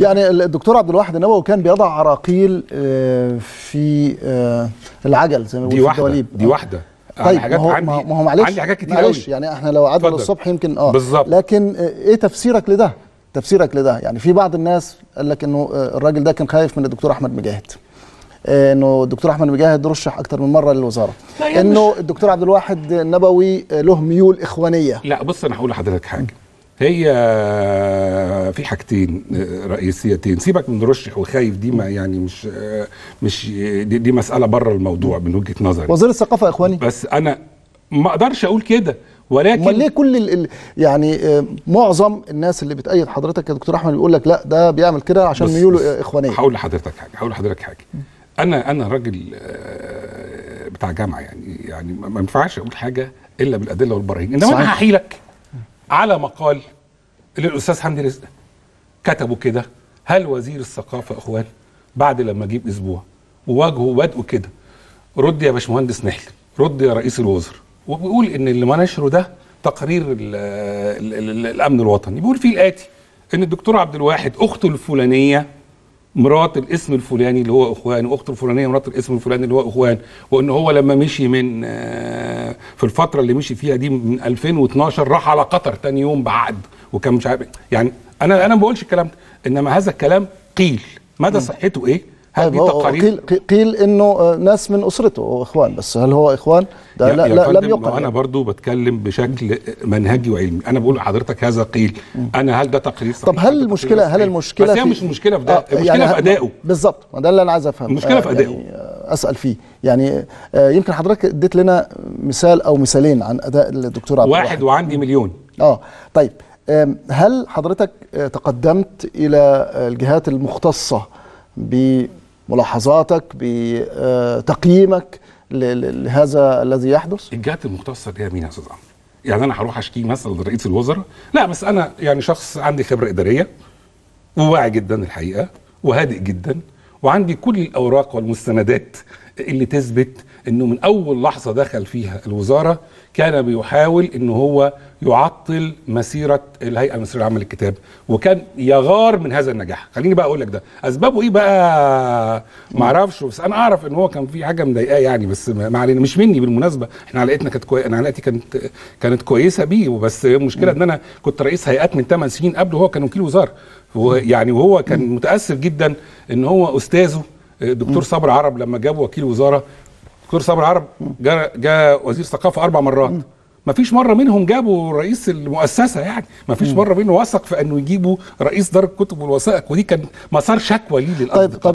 يعني الدكتور عبد الواحد النبوي كان بيضع عراقيل في العجل زي ما بيقولوا في الدواليب. دي واحده. طيب ما هو معلش عندي حاجات كتير قوي يعني احنا لو قعدنا للصبح يمكن بالظبط. لكن ايه تفسيرك لده؟ يعني في بعض الناس قال لك انه الراجل ده كان خايف من الدكتور احمد مجاهد، انه الدكتور احمد مجاهد رشح اكتر من مره للوزاره، انه الدكتور عبد الواحد النبوي له ميول اخوانيه. لا بص انا هقول لحضرتك حاجه، هي في حاجتين رئيسيتين، سيبك من رشح وخايف دي ما يعني مش دي مساله بره الموضوع من وجهه نظري. وزير الثقافه اخواني، بس انا ما اقدرش اقول كده، ولكن ليه كل يعني معظم الناس اللي بتأيد حضرتك يا دكتور احمد بيقول لك لا ده بيعمل كده عشان ميوله اخوانيه؟ هقول لحضرتك حاجه، انا راجل بتاع جامعه، يعني ما ينفعش اقول حاجه الا بالادله والبراهين، انما انا هحيلك على مقال للاستاذ حمدي رزق كتبه كده، هل وزير الثقافه اخوان، بعد لما جيب اسبوع وواجهه بدء كده، رد يا باشمهندس نحل، رد يا رئيس الوزراء، وبيقول ان اللي ما نشره ده تقرير الامن الوطني، بيقول فيه الاتي: ان الدكتور عبد الواحد اخته الفلانيه مرات الاسم الفلاني اللي هو اخوان، واخته الفلانيه مرات الاسم الفلاني اللي هو اخوان، وان هو لما مشي في الفتره اللي مشي فيها دي من 2012 راح على قطر تاني يوم بعقد، وكان مش عارف. يعني انا ما بقولش الكلام ده، انما هذا الكلام قيل مدى صحته ايه؟ هل قيل انه ناس من اسرته اخوان، بس هل هو اخوان؟ ده لا لا لم يقل. انا برضو بتكلم بشكل منهجي وعلمي، انا بقول لحضرتك هذا قيل، انا هل ده تقرير صحيح؟ طب هل المشكله بس هي مش مشكله في ده، المشكله يعني في ادائه بالظبط، ده اللي انا عايز افهمه، المشكله في ادائه يعني اسال فيه. يعني يمكن حضرتك اديت لنا مثال او مثالين عن اداء الدكتور عبد الواحد، واحد وعندي مليون. طيب هل حضرتك تقدمت الى الجهات المختصه بملاحظاتك بتقييمك لهذا الذي يحدث؟ الجهات المختصه دي مين يا استاذ عمرو؟ يعني انا هروح اشكي مثلا لرئيس الوزراء؟ لا، بس انا يعني شخص عندي خبره اداريه وواعي جدا الحقيقه وهادئ جدا، وعندي كل الاوراق والمستندات اللي تثبت انه من اول لحظه دخل فيها الوزاره كان بيحاول ان هو يعطل مسيره الهيئه المصريه العامه للكتاب، وكان يغار من هذا النجاح. خليني بقى اقول لك ده اسبابه ايه بقى، ما اعرفش، بس انا اعرف ان هو كان في حاجه مضايقاه يعني، بس ما علينا، مش مني بالمناسبه، احنا علاقتنا كانت كويسه، علاقتي كانت كويسه بيه، وبس المشكله ان انا كنت رئيس هيئات من 8 سنين قبله، هو كان وكيل وزاره، ويعني وهو كان متاثر جدا ان هو استاذه الدكتور صابر عرب لما جاب وكيل وزاره. دكتور صابر عرب جاء وزير الثقافه 4 مرات، ما فيش مره منهم جابوا رئيس المؤسسه، يعني ما فيش مره منهم وثق في انه يجيبوا رئيس دار الكتب والوثائق، ودي كان مسار شكوى ليه للأرض.